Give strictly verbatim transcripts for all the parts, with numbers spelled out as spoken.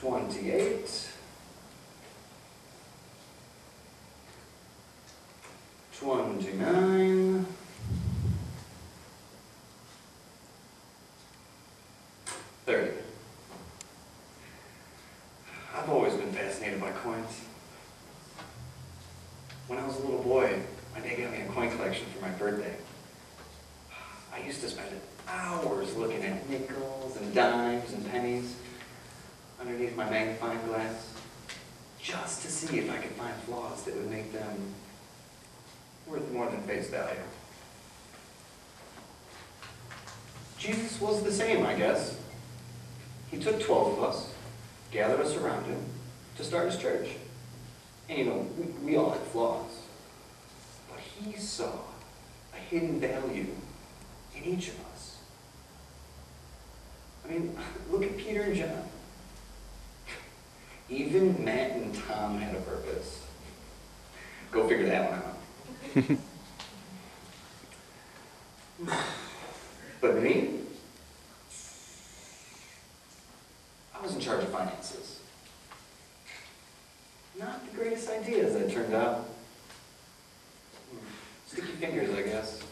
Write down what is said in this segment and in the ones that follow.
twenty-eight, twenty-nine, thirty. I've always been fascinated by coins. When I was a little boy, my dad got me a coin collection for my birthday. I used to spend hours looking at nickels and dimes and pennies underneath my magnifying glass, just to see if I could find flaws that would make them worth more than face value. Jesus was the same, I guess. He took twelve of us, gathered us around him to start his church. And you know, we, we all had flaws. But he saw a hidden value in each of us. I mean, look at Peter and John. Even Matt and Tom had a purpose. Go figure that one out. But me? I was in charge of finances. Not the greatest idea, as it turned out. Sticky fingers, I guess.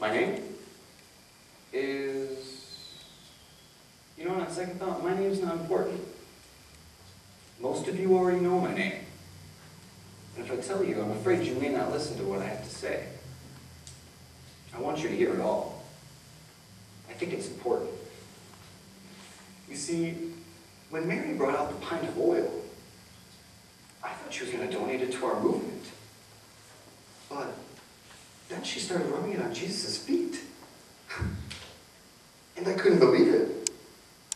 My name is... You know, on second thought, my name's not important. Most of you already know my name. And if I tell you, I'm afraid you may not listen to what I have to say. I want you to hear it all. I think it's important. You see, when Mary brought out the pint of oil, I thought she was going to donate it to our movement. But then she started rubbing it on Jesus' feet. And I couldn't believe it.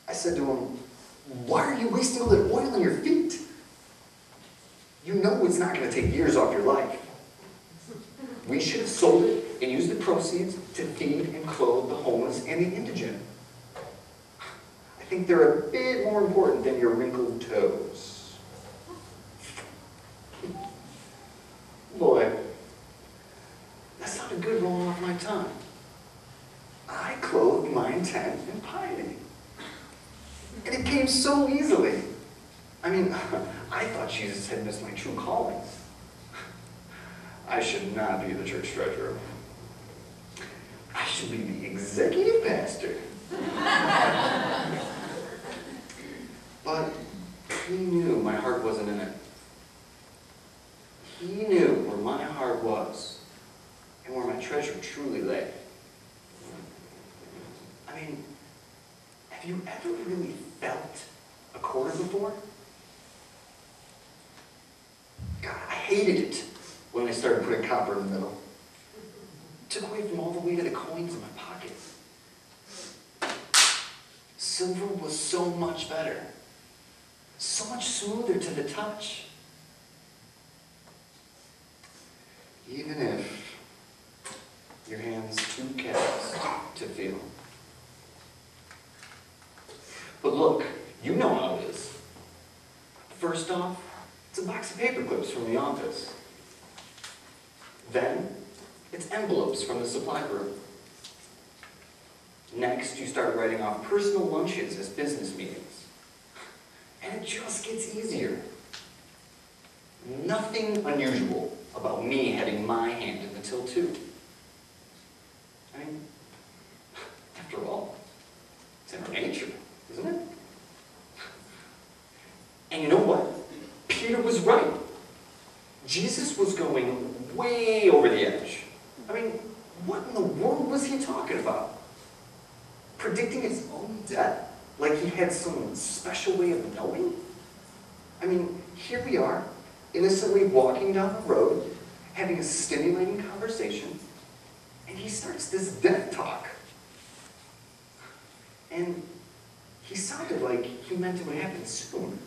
I said to him, why are you wasting all that oil on your feet? You know it's not going to take years off your life. We should have sold it and used the proceeds to feed and clothe the homeless and the indigent. I think they're a bit more important than your wrinkled toes. Boy, that's not a good roll off my tongue. I clothed my intent in piety. And it came so easily. I mean, I thought Jesus had missed my true callings. I should not be the church treasurer. I should be the executive pastor. But he knew my heart wasn't in it. He knew where my heart was and where my treasure truly lay. I mean, have you ever really felt a quarter before? God, I hated it when I started putting copper in the middle. It took away from all the weight of the coins in my pocket. Silver was so much better, so much smoother to the touch. Even if your hand's too calloused to feel. But look, you know how it is. First off, it's a box of paper clips from the office. Then, it's envelopes from the supply room. Next, you start writing off personal lunches as business meetings. And it just gets easier. Nothing unusual about me having my hand in the till too. I mean, after all, it's in our nature. Isn't it? And you know what? Peter was right. Jesus was going way over the edge. I mean, what in the world was he talking about? Predicting his own death? Like he had some special way of knowing? I mean, here we are, innocently walking down the road, having a stimulating conversation, and he starts this death talk. And he sounded like he meant it would happen soon.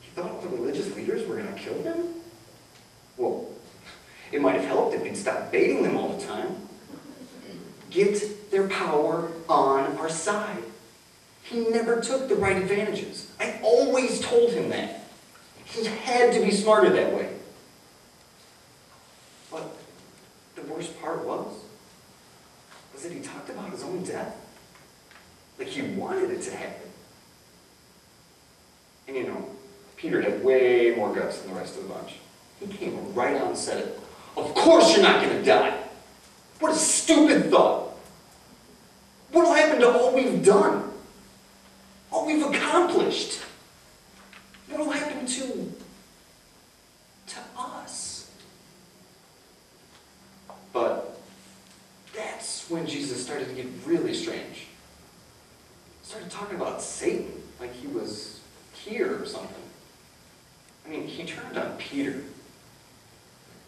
He thought all the religious leaders were going to kill him? Well, it might have helped if he'd stopped baiting them all the time. Get their power on our side. He never took the right advantages. I always told him that. He had to be smarter that way. But the worst part was, was that he talked about his own death. Like he wanted it to happen. And you know, Peter had way more guts than the rest of the bunch. He came right out and said it. Of course you're not going to die. What a stupid thought. What will happen to all we've done? All we've accomplished? What will happen to, to us? But that's when Jesus started to get really strange. He started talking about Satan like he was here or something. I mean, he turned on Peter.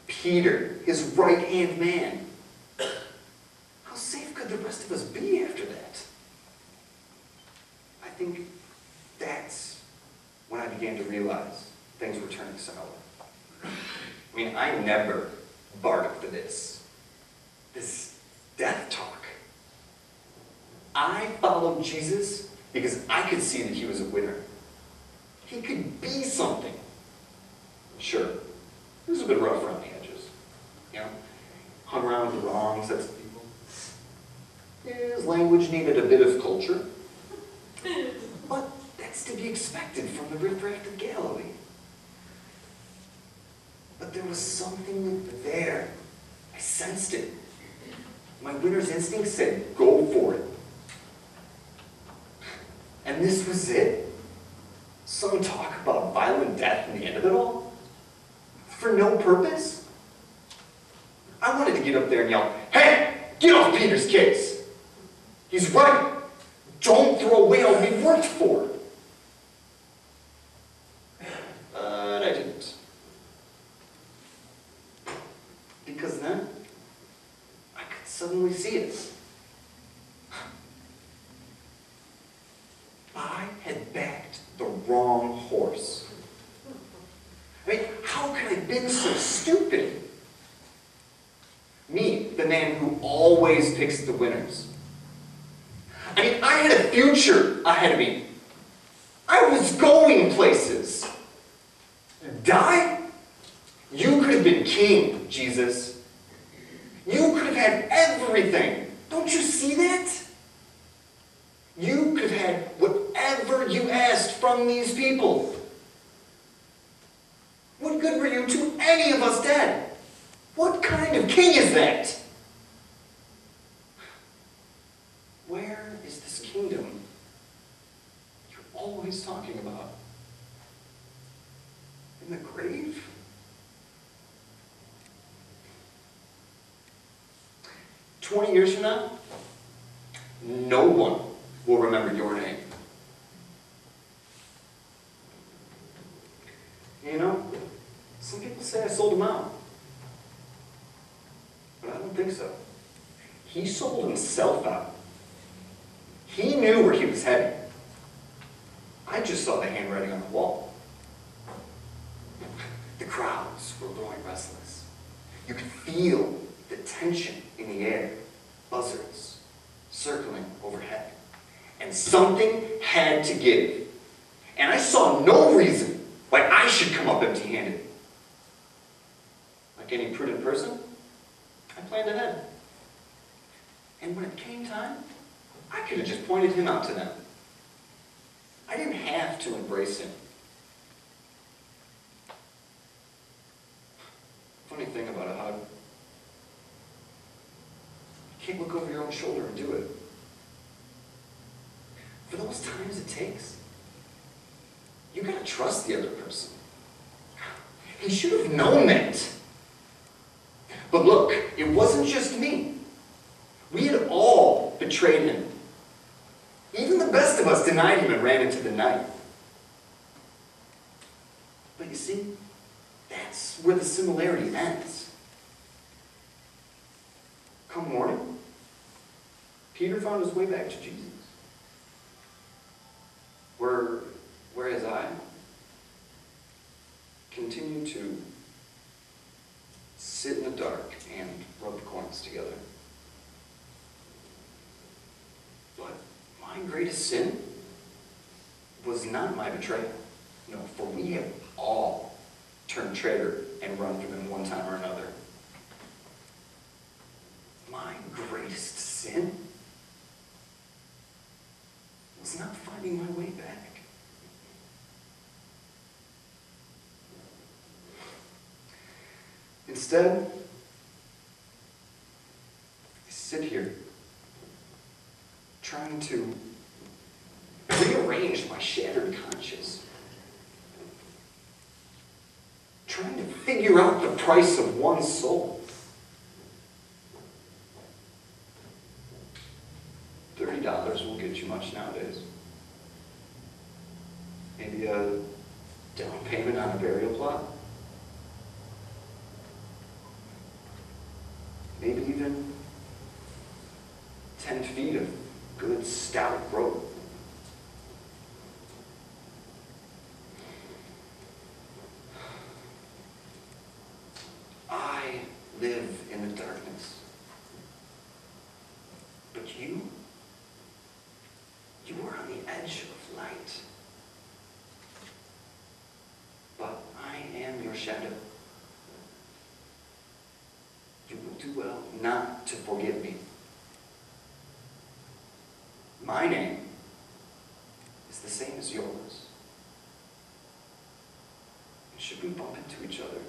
Peter, his right-hand man. How safe could the rest of us be after that? I think that's when I began to realize things were turning sour. I mean, I never bargained for this. This death talk. I followed Jesus because I could see that he was a winner. He could be something. Sure, he was a bit rough around the edges. You know, hung around with the wrong sets of people. His language needed a bit of culture. But that's to be expected from the riffraff of Galilee. But there was something there. I sensed it. My winner's instinct said, go for it. And this was it. Some talk about violent death and the end of it all? For no purpose? I wanted to get up there and yell, hey, get off Peter's case! He's right! Don't throw away all we worked for! But I didn't. Because then, I could suddenly see it. I had backed the wrong horse. I mean, how could I have been so stupid? Me, the man who always picks the winners. I mean, I had a future ahead of me. I was going places. Die? You could have been king, Jesus. You could have had everything. Don't you see that? You could have had whatever you asked from these people. What good were you to any of us dead? What kind of king is that? Where is this kingdom you're always talking about? In the grave? Twenty years from now, no one will remember your name. You know, some people say I sold him out. But I don't think so. He sold himself out. He knew where he was heading. I just saw the handwriting on the wall. The crowds were growing restless. You could feel the tension in the air. Buzzards circling overhead. And something had to give. And I saw no reason why I should come up empty-handed. Like any prudent person, I planned ahead. And when it came time, I could have just pointed him out to them. I didn't have to embrace him. Funny thing about a hug. You can't look over your own shoulder and do it. For those times it takes, you gotta trust the other person. He should have known that. But look, it wasn't just me. We had all betrayed him. Even the best of us denied him and ran into the night. But you see, that's where the similarity ends. Come morning, Peter found his way back to Jesus. Where, whereas I continue to sit in the dark and rub coins together. But my greatest sin was not my betrayal. No, for we have all turned traitor and run from him one time or another. My greatest sin Instead, I sit here, trying to rearrange my shattered conscience, trying to figure out the price of one soul. Thirty dollars won't get you much nowadays. Maybe a down payment on a burial plot. Maybe even ten feet of good stout rope. I live in the darkness. But you, you are on the edge of light. But I am your shadow. You will do well not to forget me. My name is the same as yours. And should we bump into each other?